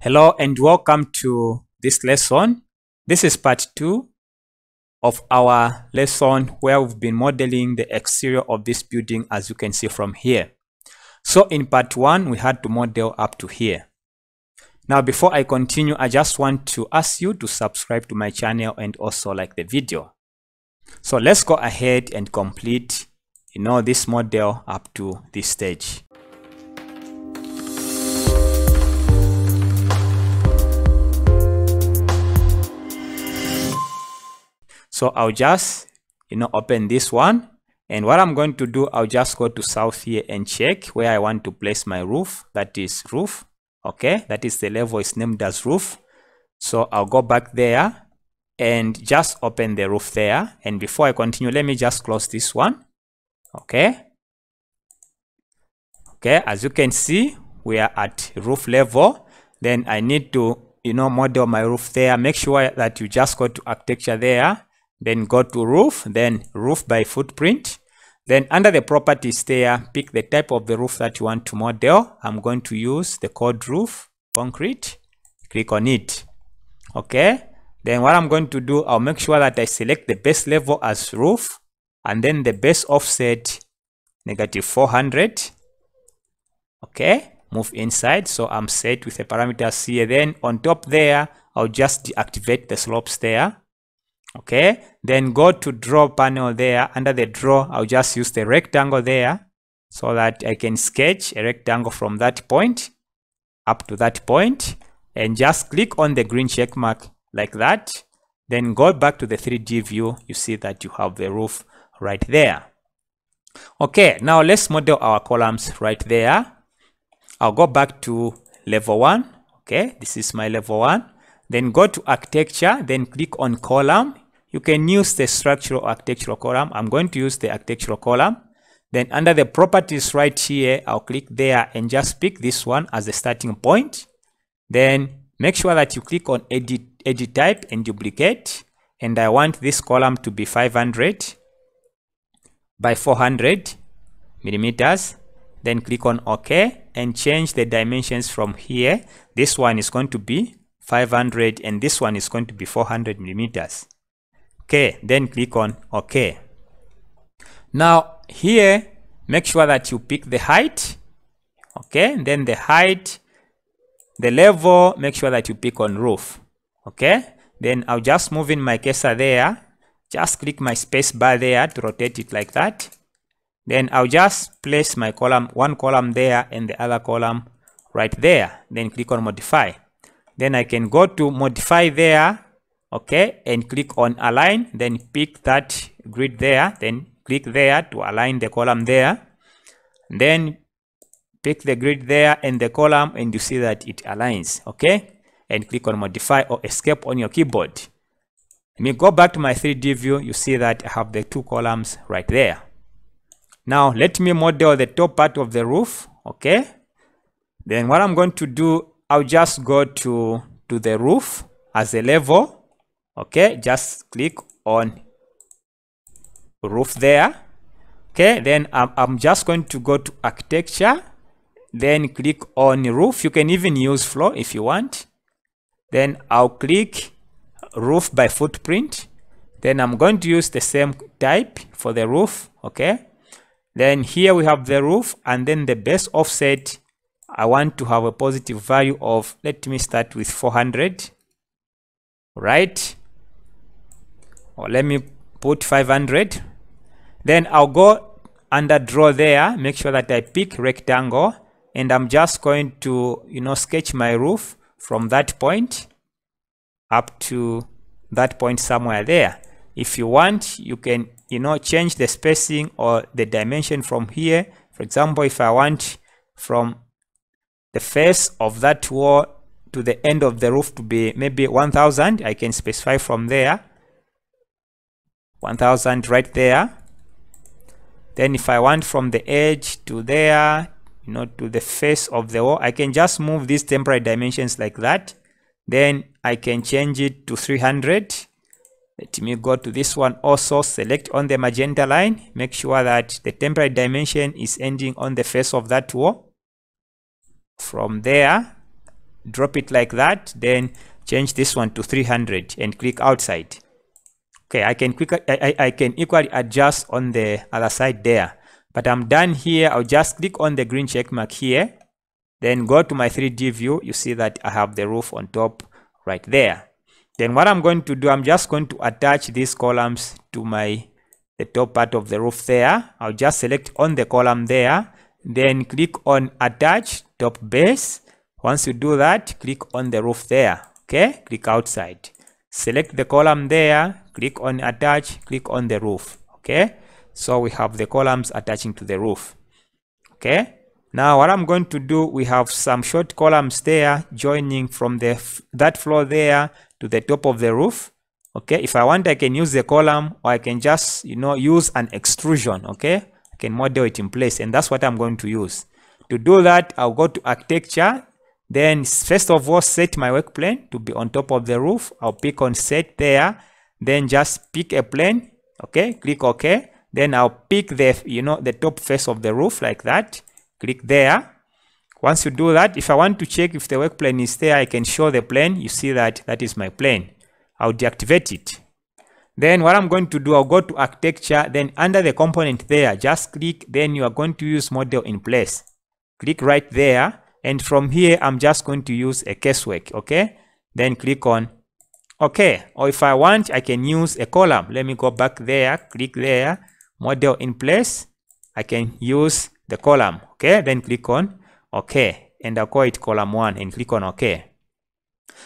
Hello and welcome to this lesson. This is part 2 of our lesson where we've been modeling the exterior of this building, as you can see from here. So in part 1, we had to model up to here. Now before I continue, I just want to ask you to subscribe to my channel and also like the video. So let's go ahead and complete this model up to this stage. So I'll just, open this one. And what I'm going to do, I'll just go to south here and check where I want to place my roof. That is roof. Okay. That is the level is named as roof. So I'll go back there and just open the roof there. And before I continue, let me just close this one. Okay. Okay. As you can see, we are at roof level. Then I need to, model my roof there. Make sure that you just go to architecture there. Then go to roof, then roof by footprint. Then under the properties there, pick the type of the roof that you want to model. I'm going to use the cold roof, concrete. Click on it. Okay. Then what I'm going to do, I'll make sure that I select the base level as roof. And then the base offset, -400. Okay. Move inside. So I'm set with the parameters here. Then on top there, I'll just deactivate the slopes there. Okay, then go to draw panel there. Under the draw, I'll just use the rectangle there so that I can sketch a rectangle from that point up to that point, and just click on the green check mark like that. Then go back to the 3D view. You see that you have the roof right there. Okay, now let's model our columns right there. I'll go back to level 1. Okay, this is my level 1. Then go to architecture, then click on column. You can use the structural architectural column. I'm going to use the architectural column. Then under the properties right here, I'll click there and just pick this one as the starting point. Then make sure that you click on edit type and duplicate. And I want this column to be 500 by 400 millimeters. Then click on OK and change the dimensions from here. This one is going to be 500 and this one is going to be 400 millimeters. Okay, then click on OK. Now here, make sure that you pick the height. Okay, and then the height, the level, make sure that you pick on roof. Okay, then I'll just move in my cursor there. Just click my space bar there to rotate it like that. Then I'll just place my column, one column there and the other column right there. Then click on modify. Then I can go to modify there, okay, and click on align, then pick that grid there, then click there to align the column there. Then pick the grid there and the column, and you see that it aligns, okay? And click on modify or escape on your keyboard. Let me go back to my 3D view. You see that I have the two columns right there. Now, let me model the top part of the roof, okay? Then what I'm going to do, I'll just go to the roof as a level. Okay, just click on roof there. Okay, then I'm just going to go to architecture, then click on roof. You can even use floor if you want. Then I'll click roof by footprint. Then I'm going to use the same type for the roof. Okay, then here we have the roof, and then the base offset, I want to have a positive value of, let me start with 400, right? Or let me put 500. Then I'll go under draw there, make sure that I pick rectangle, and I'm just going to, sketch my roof from that point up to that point somewhere there. If you want, you can, change the spacing or the dimension from here. For example, if I want from the face of that wall to the end of the roof to be maybe 1000, I can specify from there 1000 right there. Then if I want from the edge to there, to the face of the wall, I can just move these temporary dimensions like that. Then I can change it to 300. Let me go to this one also, select on the magenta line, make sure that the temporary dimension is ending on the face of that wall. From there, drop it like that, then change this one to 300 and click outside. Okay, I can equally adjust on the other side there, but I'm done here. I'll just click on the green check mark here, then go to my 3D view. You see that I have the roof on top right there. Then what I'm going to do, I'm just going to attach these columns to the top part of the roof there. I'll just select on the column there, then click on attach top base. Once you do that, click on the roof there. Okay, click outside, select the column there, click on attach, click on the roof. Okay, so we have the columns attaching to the roof. Okay, now what I'm going to do, we have some short columns there joining from that floor there to the top of the roof. Okay, if I want, I can use the column, or I can just, you know, use an extrusion. Okay, I can model it in place, and that's what I'm going to use. To do that, I'll go to architecture. Then first of all, set my work plane to be on top of the roof. I'll pick on set there, then just pick a plane. Okay, click OK. Then I'll pick the top face of the roof like that. Click there. Once you do that, if I want to check if the work plane is there, I can show the plane. You see that is my plane. I'll deactivate it. Then what I'm going to do, I'll go to architecture, then under the component there, just click, then you are going to use model in place. Click right there. And from here, I'm just going to use a casework. Okay, then click on OK. Or if I want, I can use a column. Let me go back there, click there, model in place. I can use the column. Okay, then click on OK. And I'll call it column 1 and click on OK.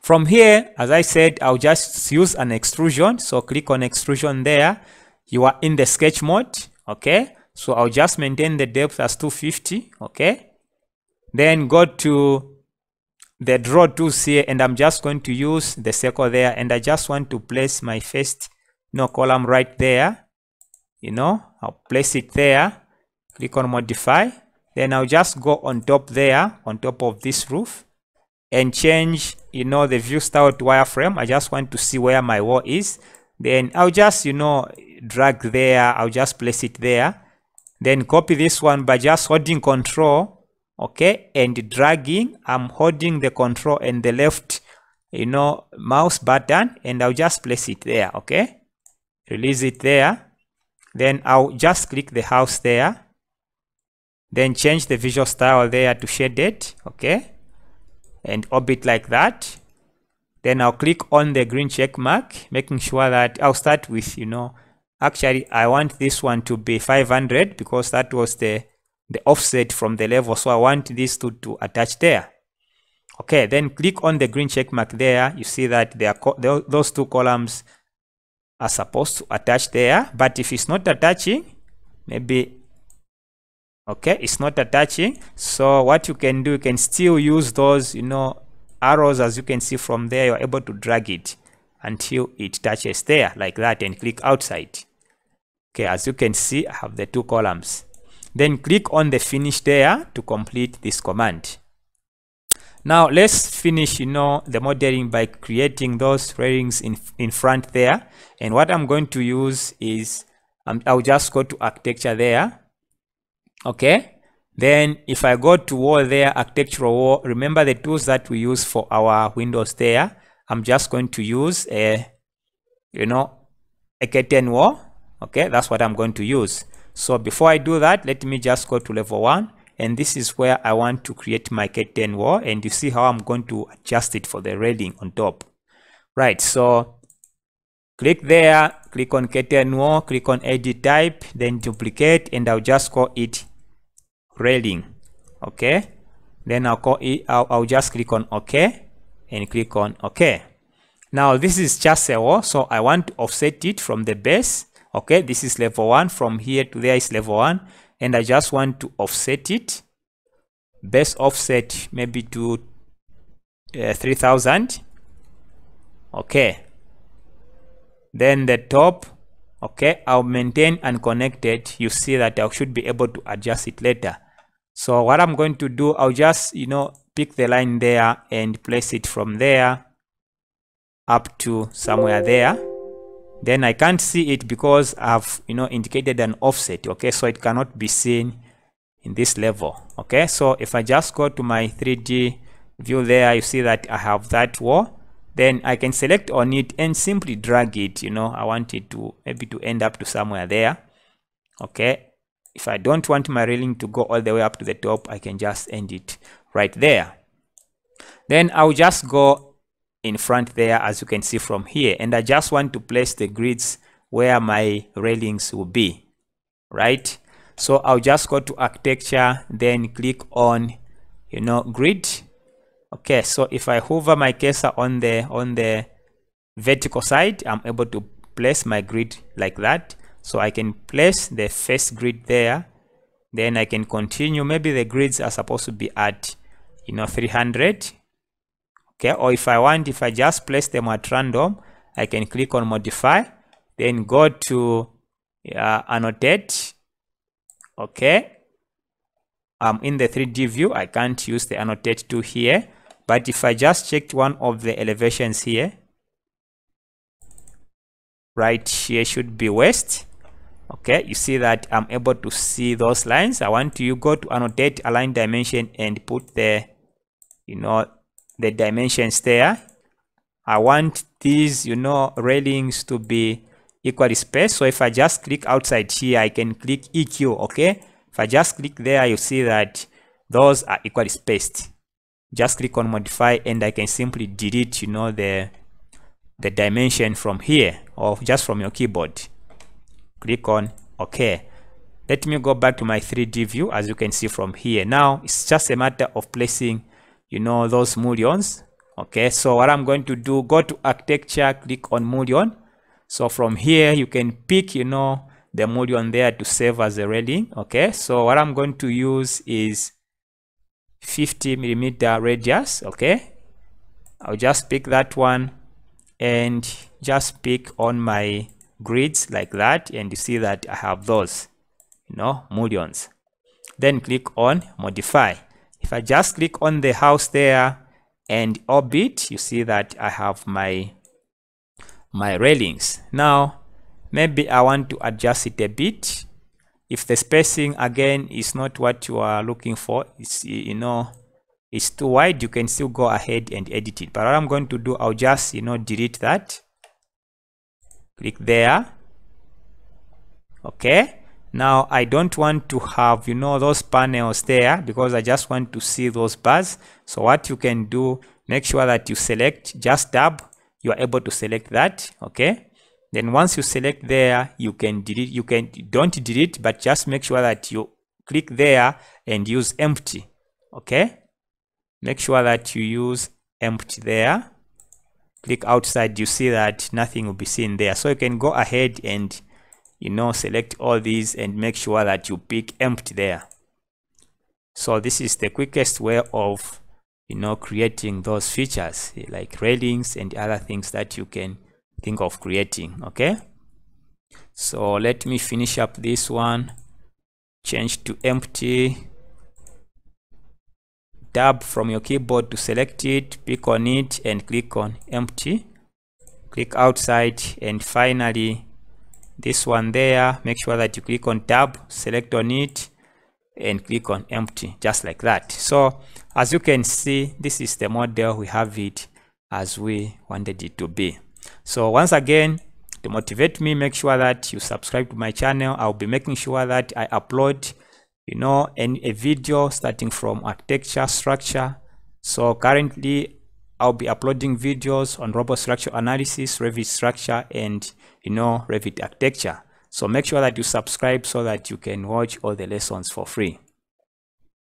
From here, as I said, I'll just use an extrusion. So click on extrusion there. You are in the sketch mode. Okay, so I'll just maintain the depth as 250. Okay. Then go to the draw tools here, and I'm just going to use the circle there, and I just want to place my first column right there. I'll place it there. Click on modify. Then I'll just go on top there, on top of this roof, and change, the view style to wireframe. I just want to see where my wall is. Then I'll just, drag there. I'll just place it there. Then copy this one by just holding control. Okay, and dragging, I'm holding the control and the left mouse button, and I'll just place it there. Okay, release it there. Then I'll just click the house there, then change the visual style there to shaded. Okay, and orbit like that. Then I'll click on the green check mark, making sure that I'll start with, actually I want this one to be 500 because that was the offset from the level, so I want these two to attach there. Okay, then click on the green check mark there. You see that those two columns are supposed to attach there, but if it's not attaching, maybe okay, it's not attaching. So what you can do, you can still use those arrows. As you can see from there, you're able to drag it until it touches there like that, and click outside. Okay, as you can see, I have the two columns. Then click on the finish there to complete this command. Now let's finish, the modeling by creating those railings in front there. And what I'm going to use is, I'll just go to architecture there. Okay. Then if I go to wall there, architectural wall, remember the tools that we use for our windows there. I'm just going to use a curtain wall. Okay. That's what I'm going to use. So before I do that, let me just go to level 1, and this is where I want to create my curtain wall, and you see how I'm going to adjust it for the railing on top. Right, so click there, click on curtain wall, click on edit type, then duplicate, and I'll just call it railing. Okay, then I'll just click on OK and click on OK. Now this is just a wall, so I want to offset it from the base. Okay, this is level 1. From here to there is level 1. And I just want to offset it. Base offset maybe to 3000. Okay. Then the top. Okay, I'll maintain unconnected. You see that I should be able to adjust it later. So what I'm going to do, I'll just, pick the line there and place it from there up to somewhere there. Then I can't see it because I've, indicated an offset. Okay, so it cannot be seen in this level. Okay, so if I just go to my 3D view there, you see that I have that wall. Then I can select on it and simply drag it. You know, I want it to maybe to end up to somewhere there. Okay. If I don't want my railing to go all the way up to the top, I can just end it right there. Then I'll just go in front there, as you can see from here. And I just want to place the grids where my railings will be, right? So I'll just go to architecture, then click on, you know, grid. Okay, so if I hover my cursor on the vertical side, I'm able to place my grid like that. So I can place the first grid there. Then I can continue. Maybe the grids are supposed to be at, you know, 300. Okay, or if I want, if I just place them at random, I can click on modify, then go to annotate. Okay, I'm in the 3D view. I can't use the annotate tool here. But if I just checked one of the elevations here, right here should be west. Okay, you see that I'm able to see those lines. I want you go to annotate align dimension and put the, you know, the dimensions there. I want these, you know, railings to be equally spaced. So if I just click outside here, I can click EQ. Okay, if I just click there, you see that those are equally spaced. Just click on modify and I can simply delete, you know, the dimension from here or just from your keyboard. Click on OK. Let me go back to my 3D view. As you can see from here, now it's just a matter of placing, you know, those mullions. Okay, so what I'm going to do, go to architecture, click on mullion. So from here you can pick, you know, the mullion there to serve as a railing. Okay, so what I'm going to use is 50mm radius. Okay, I'll just pick that one and just pick on my grids like that, and you see that I have those, you know, mullions. Then click on modify. If I just click on the house there and orbit, you see that I have my railings. Now maybe I want to adjust it a bit. If the spacing again is not what you are looking for, it's, you know, it's too wide, you can still go ahead and edit it. But what I'm going to do, I'll just, you know, delete that. Click there. Okay, now I don't want to have, you know, those panels there because I just want to see those bars. So what you can do, make sure that you select, just tab, you are able to select that. Okay, then once you select there, you can delete. You can don't delete, but just make sure that you click there and use empty. Okay, make sure that you use empty there. Click outside, you see that nothing will be seen there. So you can go ahead and, you know, select all these and make sure that you pick empty there. So this is the quickest way of, you know, creating those features like railings and other things that you can think of creating. Okay, so let me finish up this one. Change to empty. Tab from your keyboard to select it, pick on it and click on empty. Click outside, and finally this one there, make sure that you click on tab, select on it and click on empty, just like that. So as you can see, this is the model. We have it as we wanted it to be. So once again, to motivate me, make sure that you subscribe to my channel. I'll be making sure that I upload, you know, a video starting from architecture, structure. So currently I'll be uploading videos on robot structural analysis, Revit structure and, you know, Revit architecture. So make sure that you subscribe so that you can watch all the lessons for free.